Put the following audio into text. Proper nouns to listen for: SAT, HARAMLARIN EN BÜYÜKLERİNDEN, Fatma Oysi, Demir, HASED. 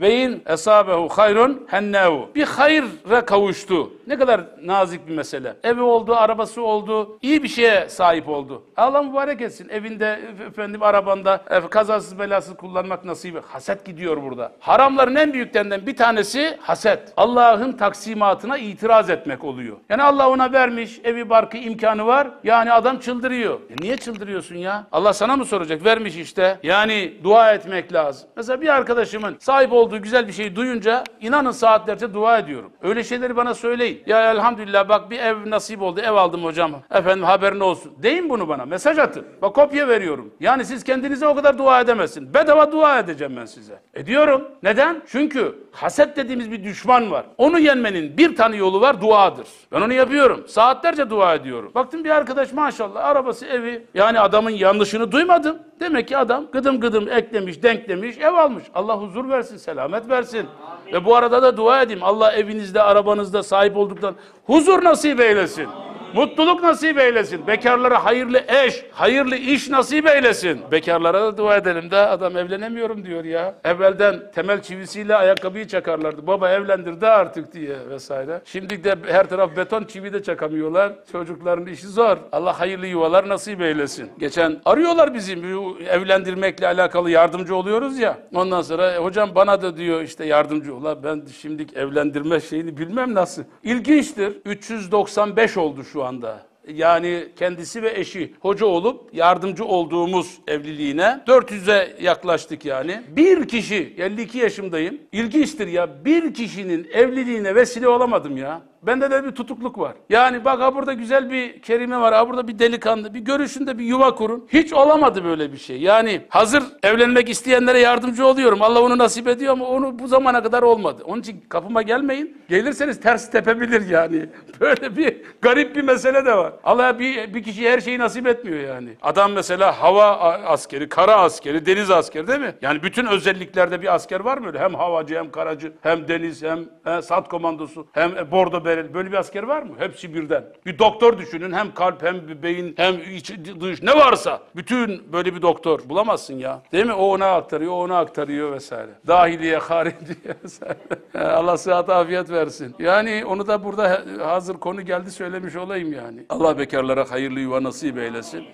Ve in esabehu hayrun hennehu. Bir hayra kavuştu. Ne kadar nazik bir mesele. Evi oldu, arabası oldu, iyi bir şeye sahip oldu. Allah mübarek etsin. Evinde, efendim, arabanda kazasız belasız kullanmak nasibi. Haset gidiyor burada. Haramların en büyüklerinden bir tanesi haset. Allah'ın taksimatına itiraz etmek oluyor. Yani Allah ona vermiş, evi, barkı, imkanı var. Yani adam çıldırıyor. Niye çıldırıyorsun ya? Allah sana mı soracak? Vermiş işte. Yani dua etmek lazım. Mesela bir arkadaşımın sahip olduğu güzel bir şeyi duyunca inanın saatlerce dua ediyorum. Öyle şeyleri bana söyleyin. Ya elhamdülillah bak bir ev nasip oldu, ev aldım hocam. Efendim haberin olsun. Deyin bunu bana, mesaj atın. Bak kopya veriyorum. Yani siz kendinize o kadar dua edemezsin. Bedava dua edeceğim ben size. Ediyorum. Neden? Çünkü haset dediğimiz bir düşman var. Onu yenmenin bir tane yolu var, duadır. Ben onu yapıyorum. Saatlerce dua ediyorum. Baktım bir arkadaş maşallah arabası, evi. Yani adamın yanlışını duymadım. Demek ki adam gıdım gıdım eklemiş, denklemiş, ev almış. Allah huzur versin, selamet versin. Amin. Ve bu arada da dua edeyim. Allah evinizde, arabanızda sahip olduktan huzur nasip eylesin. Amin. Mutluluk nasip eylesin. Bekarlara hayırlı eş, hayırlı iş nasip eylesin. Bekarlara da dua edelim de adam evlenemiyorum diyor ya. Evvelden temel çivisiyle ayakkabıyı çakarlardı. Baba evlendirdi artık diye vesaire. Şimdi de her taraf beton, çivi de çakamıyorlar. Çocukların işi zor. Allah hayırlı yuvalar nasip eylesin. Geçen arıyorlar bizi evlendirmekle alakalı yardımcı oluyoruz ya. Ondan sonra hocam bana da diyor işte yardımcı ol. Ben şimdi evlendirme şeyini bilmem nasıl. İlginçtir. 395 oldu şu anda. Yani kendisi ve eşi hoca olup yardımcı olduğumuz evliliğine 400'e yaklaştık yani. Bir kişi, 52 yaşındayım. İlginçtir ya, bir kişinin evliliğine vesile olamadım ya. Bende de bir tutukluk var. Yani bak ha burada güzel bir kerime var, ha burada bir delikanlı, bir görüşünde bir yuva kurun. Hiç olamadı böyle bir şey. Yani hazır evlenmek isteyenlere yardımcı oluyorum. Allah onu nasip ediyor ama onu bu zamana kadar olmadı. Onun için kapıma gelmeyin. Gelirseniz ters tepebilir yani. Böyle bir garip bir mesele de var. Allah bir kişiye her şeyi nasip etmiyor yani. Adam mesela hava askeri, kara askeri, deniz askeri değil mi? Yani bütün özelliklerde bir asker var mı öyle? Hem havacı, hem karacı, hem deniz, hem SAT komandosu, hem bordo böyle bir asker var mı? Hepsi birden. Bir doktor düşünün. Hem kalp, hem beyin, hem dış, ne varsa. Bütün böyle bir doktor bulamazsın ya. Değil mi? O ona aktarıyor, o ona aktarıyor vesaire. Dahiliye, hariciye vesaire. Allah sıhhat, afiyet versin. Yani onu da burada hazır konu geldi söylemiş olayım yani. Allah bekarlara hayırlı yuva nasip eylesin.